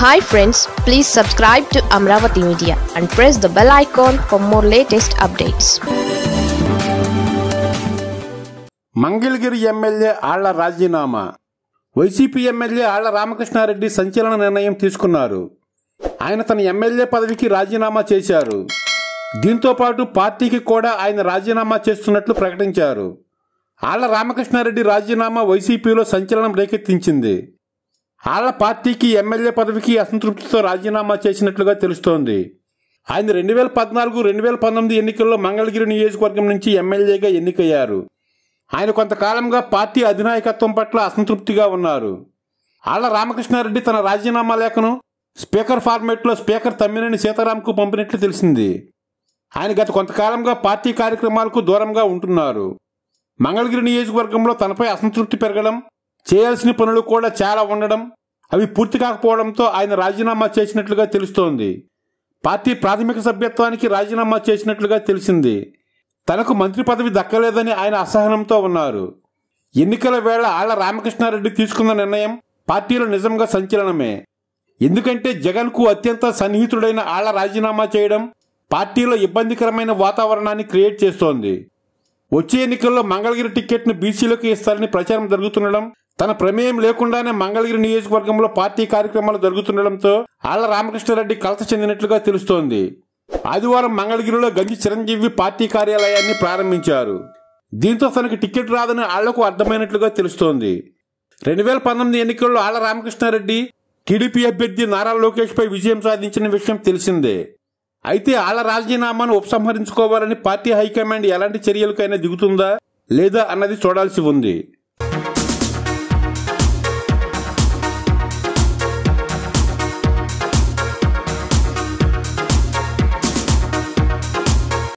Hi friends, please subscribe to Amaravathi Media and press the bell icon for more latest updates. Mangalagiri MLA Alla Rajinama. YCP MLA Alla Ramakrishna Reddy Sanchalana Nirnayam Teesukunnaru. Ayana tana MLA Padaviki Rajinama Chesaru. Dinto Patu Partiki Koda Ayana Rajinama Chestunnatlu Prakatincharu. Alla Ramakrishna Reddy Rajinama YCP lo Sanchalanam Rekettinchindi. Alla Partiki MLA Padaviki Asantruptito Rajinama Chesinatluga Telustondi. Ayana 2014-2019 Ennikallo Mangalagiri Niyojakavargam nunchi MLA ga Ennikayyaru. Ayana kontakalamga party adhinayakatvam patla asantruptiga unnaru. Alla Ramakrishna Reddy tana Rajinama lekhanu speaker format lo speaker Tammineni Sitaramku pampinatlu telisindi. Ayana gata kontakalamga party karyakramalku dooramga untunnaru. Mangalagiri Niyojakavargamlo tanapai asantrupti peregadam చేయాల్సిన పనులు కూడా చాలా ఉండడం అవి పూర్తి కాకపోవడంతో ఆయన రాజీనామా చేసినట్లుగా తెలుస్తోంది. పార్టీ ప్రాథమిక సభ్యత్వానికి రాజీనామా చేసినట్లుగా తెలిసింది. తనకు మంత్రి పదవి దక్కలేదని ఆయన అసహనంతో ఉన్నారు. ఎన్నికల వేళ ఆళ్ళ రామకృష్ణారెడ్డి తీసుకున్న నిర్ణయం పార్టీలో నిజంగా సంచలనమే. ఎందుకంటే జగన్కు అత్యంత సన్నిహితుడైన ఆళ్ళ రాజీనామా చేయడం పార్టీలో ఇబ్బందికరమైన వాతావరణాన్ని క్రియేట్ చేస్తోంది. వచ్చే ఎన్నికల్లో మంగళగిరి టికెట్ను బీసీలకు ఇస్తారని ప్రచారం జరుగుతుండడం తన ప్రమేయం లేకుండానే మంగళగిరి నియోజకవర్గంలో పార్టీ కార్యక్రమాలు జరుగుతుండడంతో ఆళ్ళ రామకృష్ణారెడ్డి కలత చెందినట్లుగా తెలుస్తోంది. ఆదివారం మంగళగిరిలో గంజి చిరంజీవి పార్టీ కార్యాలయాన్ని ప్రారంభించారు. దీంతో తనకు టికెట్ రాదని ఆళ్లకు అర్థమైనట్లుగా తెలుస్తోంది. 2019 ఎన్నికల్లో ఆళ్ళ రామకృష్ణారెడ్డి టీడీపీ అభ్యర్థి నారా లోకేష్పై విజయం సాధించిన విషయం తెలిసిందే. అయితే ఆళ్ళ రాజీనామాను ఉపసంహరించుకోవాలని పార్టీ హైకమాండ్ ఎలాంటి చర్యలకైనా దిగుతుందా లేదా అన్నది చూడాల్సి ఉంది.